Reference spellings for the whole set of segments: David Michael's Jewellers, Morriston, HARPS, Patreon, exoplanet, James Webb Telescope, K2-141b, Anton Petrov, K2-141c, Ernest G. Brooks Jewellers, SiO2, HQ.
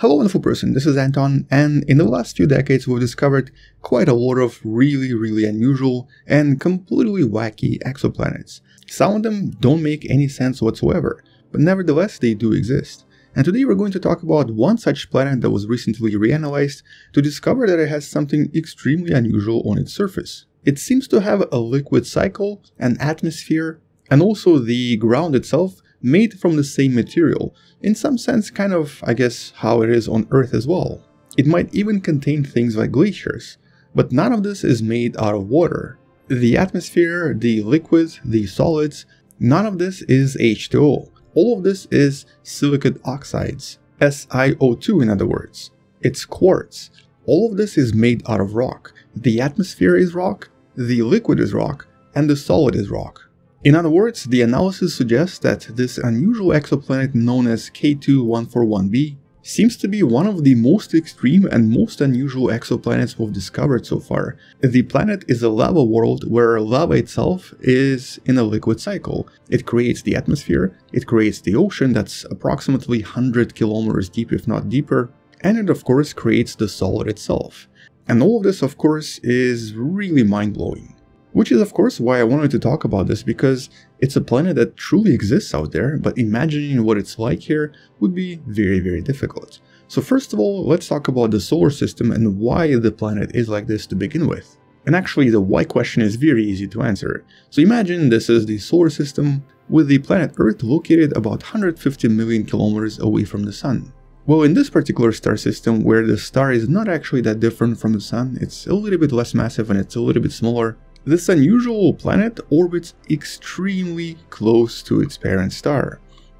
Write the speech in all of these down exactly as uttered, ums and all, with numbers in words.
Hello wonderful person, this is Anton, and in the last few decades we've discovered quite a lot of really really unusual and completely wacky exoplanets. Some of them don't make any sense whatsoever, but nevertheless they do exist. And today we're going to talk about one such planet that was recently reanalyzed to discover that it has something extremely unusual on its surface. It seems to have a liquid cycle, an atmosphere, and also the ground itself made from the same material, in some sense kind of, I guess, how it is on Earth as well. It might even contain things like glaciers, but none of this is made out of water. The atmosphere, the liquids, the solids, none of this is H two O. All of this is silicate oxides, S i O two in other words. It's quartz. All of this is made out of rock. The atmosphere is rock, the liquid is rock, and the solid is rock. In other words, the analysis suggests that this unusual exoplanet known as K two one forty-one b seems to be one of the most extreme and most unusual exoplanets we've discovered so far. The planet is a lava world where lava itself is in a liquid cycle. It creates the atmosphere, it creates the ocean that's approximately one hundred kilometers deep if not deeper, and it of course creates the solid itself. And all of this of course is really mind-blowing. Which is of course why I wanted to talk about this, because it's a planet that truly exists out there, but imagining what it's like here would be very very difficult. So first of all, let's talk about the solar system and why the planet is like this to begin with. And actually the why question is very easy to answer. So imagine this is the solar system with the planet Earth located about one hundred fifty million kilometers away from the Sun. Well, in this particular star system, where the star is not actually that different from the Sun, it's a little bit less massive and it's a little bit smaller, this unusual planet orbits extremely close to its parent star,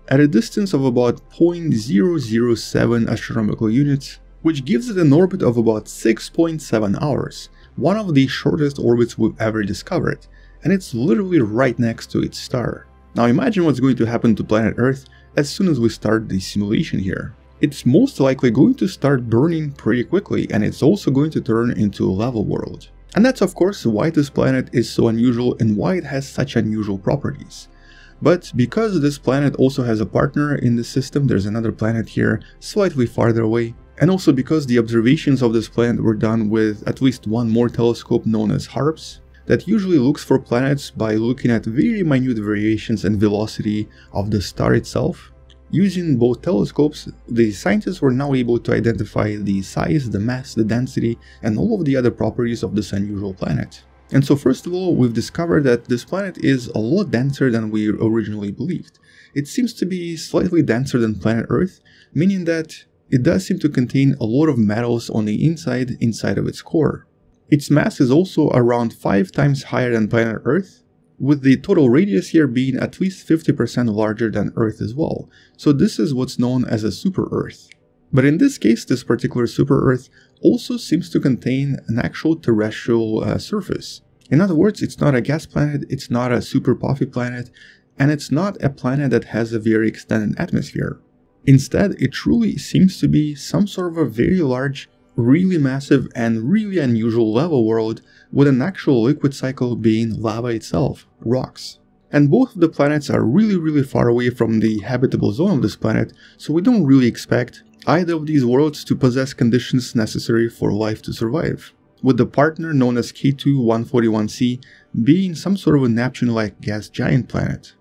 at a distance of about zero point zero zero seven astronomical units, which gives it an orbit of about six point seven hours, one of the shortest orbits we've ever discovered, and it's literally right next to its star. Now imagine what's going to happen to planet Earth as soon as we start the simulation here. It's most likely going to start burning pretty quickly, and it's also going to turn into a lava world. And that's of course why this planet is so unusual and why it has such unusual properties. But because this planet also has a partner in the system, there's another planet here slightly farther away, and also because the observations of this planet were done with at least one more telescope known as HARPS, that usually looks for planets by looking at very minute variations and velocity of the star itself. Using both telescopes, the scientists were now able to identify the size, the mass, the density, and all of the other properties of this unusual planet. And so first of all, we've discovered that this planet is a lot denser than we originally believed. It seems to be slightly denser than planet Earth, meaning that it does seem to contain a lot of metals on the inside, inside of its core. Its mass is also around five times higher than planet Earth, with the total radius here being at least fifty percent larger than Earth as well. So this is what's known as a super-Earth. But in this case, this particular super-Earth also seems to contain an actual terrestrial uh, surface. In other words, it's not a gas planet, it's not a super-puffy planet, and it's not a planet that has a very extended atmosphere. Instead, it truly seems to be some sort of a very large, really massive and really unusual lava world with an actual liquid cycle being lava itself, rocks. And both of the planets are really really far away from the habitable zone of this planet, so we don't really expect either of these worlds to possess conditions necessary for life to survive, with the partner known as K two one forty-one c being some sort of a Neptune-like gas giant planet.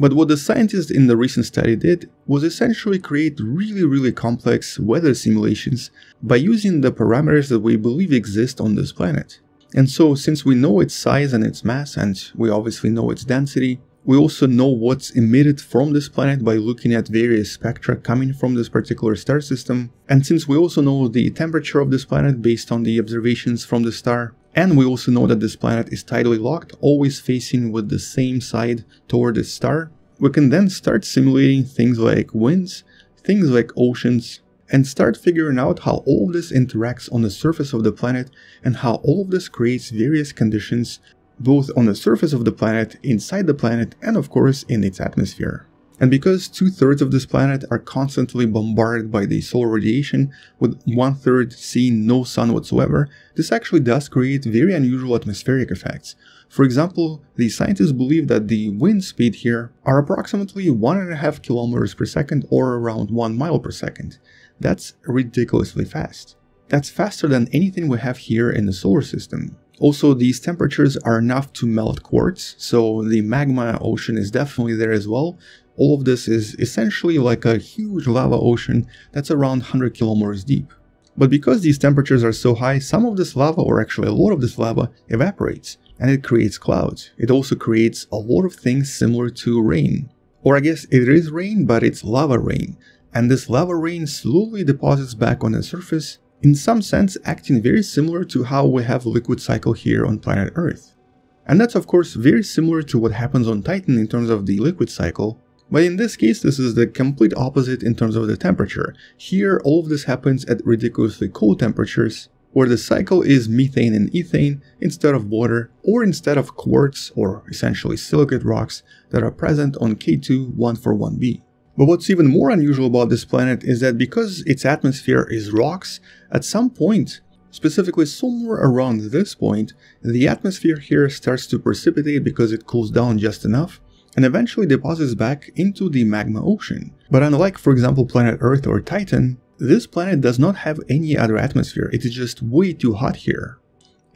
But what the scientists in the recent study did was essentially create really really complex weather simulations by using the parameters that we believe exist on this planet. And so since we know its size and its mass, and we obviously know its density, we also know what's emitted from this planet by looking at various spectra coming from this particular star system, and since we also know the temperature of this planet based on the observations from the star, and we also know that this planet is tidally locked, always facing with the same side toward its star, we can then start simulating things like winds, things like oceans, and start figuring out how all of this interacts on the surface of the planet and how all of this creates various conditions both on the surface of the planet, inside the planet, and of course in its atmosphere. And because two-thirds of this planet are constantly bombarded by the solar radiation, with one-third seeing no sun whatsoever, this actually does create very unusual atmospheric effects. For example, the scientists believe that the wind speed here are approximately one and a half kilometers per second or around one mile per second. That's ridiculously fast. That's faster than anything we have here in the solar system. Also, these temperatures are enough to melt quartz, so the magma ocean is definitely there as well. All of this is essentially like a huge lava ocean that's around one hundred kilometers deep. But because these temperatures are so high, some of this lava, or actually a lot of this lava, evaporates, and it creates clouds. It also creates a lot of things similar to rain. Or I guess it is rain, but it's lava rain. And this lava rain slowly deposits back on the surface, in some sense acting very similar to how we have liquid cycle here on planet Earth. And that's of course very similar to what happens on Titan in terms of the liquid cycle, but in this case this is the complete opposite in terms of the temperature. Here all of this happens at ridiculously cold temperatures, where the cycle is methane and ethane instead of water, or instead of quartz, or essentially silicate rocks that are present on K two one forty-one b. But what's even more unusual about this planet is that because its atmosphere is rocks, at some point, specifically somewhere around this point, the atmosphere here starts to precipitate because it cools down just enough and eventually deposits back into the magma ocean. But unlike, for example, planet Earth or Titan, this planet does not have any other atmosphere. It is just way too hot here.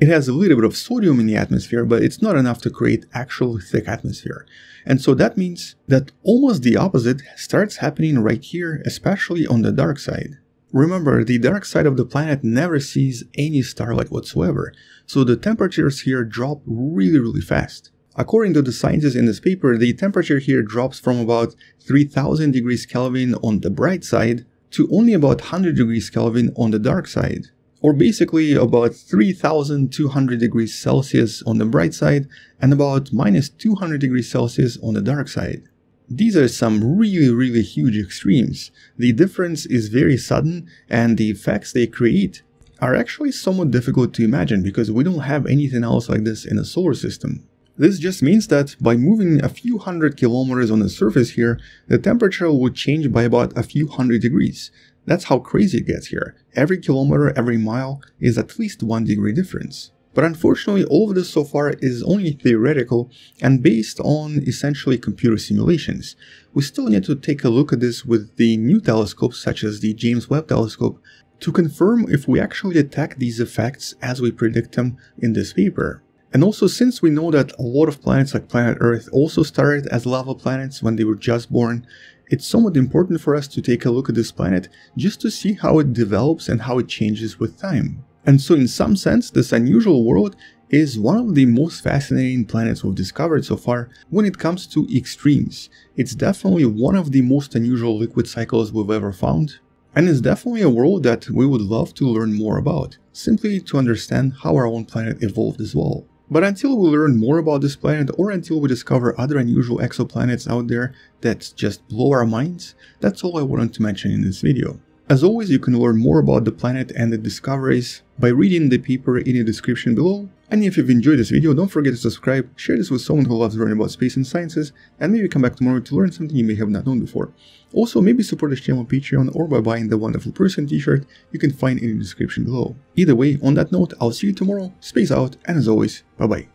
It has a little bit of sodium in the atmosphere, but it's not enough to create actual thick atmosphere. And so that means that almost the opposite starts happening right here, especially on the dark side. Remember, the dark side of the planet never sees any starlight whatsoever, so the temperatures here drop really, really fast. According to the scientists in this paper, the temperature here drops from about three thousand degrees Kelvin on the bright side to only about one hundred degrees Kelvin on the dark side. Or basically about three thousand two hundred degrees Celsius on the bright side and about minus two hundred degrees Celsius on the dark side. These are some really, really huge extremes. The difference is very sudden, and the effects they create are actually somewhat difficult to imagine because we don't have anything else like this in the solar system. This just means that by moving a few hundred kilometers on the surface here, the temperature would change by about a few hundred degrees. That's how crazy it gets here. Every kilometer, every mile is at least one degree difference. But unfortunately, all of this so far is only theoretical and based on essentially computer simulations. We still need to take a look at this with the new telescopes such as the James Webb Telescope to confirm if we actually detect these effects as we predict them in this paper. And also, since we know that a lot of planets like planet Earth also started as lava planets when they were just born, it's somewhat important for us to take a look at this planet just to see how it develops and how it changes with time. And so in some sense, this unusual world is one of the most fascinating planets we've discovered so far when it comes to extremes. It's definitely one of the most unusual liquid cycles we've ever found, and it's definitely a world that we would love to learn more about, simply to understand how our own planet evolved as well. But until we learn more about this planet, or until we discover other unusual exoplanets out there that just blow our minds, that's all I wanted to mention in this video. As always, you can learn more about the planet and its discoveries by reading the paper in the description below. And if you've enjoyed this video, don't forget to subscribe, share this with someone who loves learning about space and sciences, and maybe come back tomorrow to learn something you may have not known before. Also, maybe support this channel on Patreon or by buying the Wonderful Person t-shirt you can find in the description below. Either way, on that note, I'll see you tomorrow, space out, and as always, bye bye.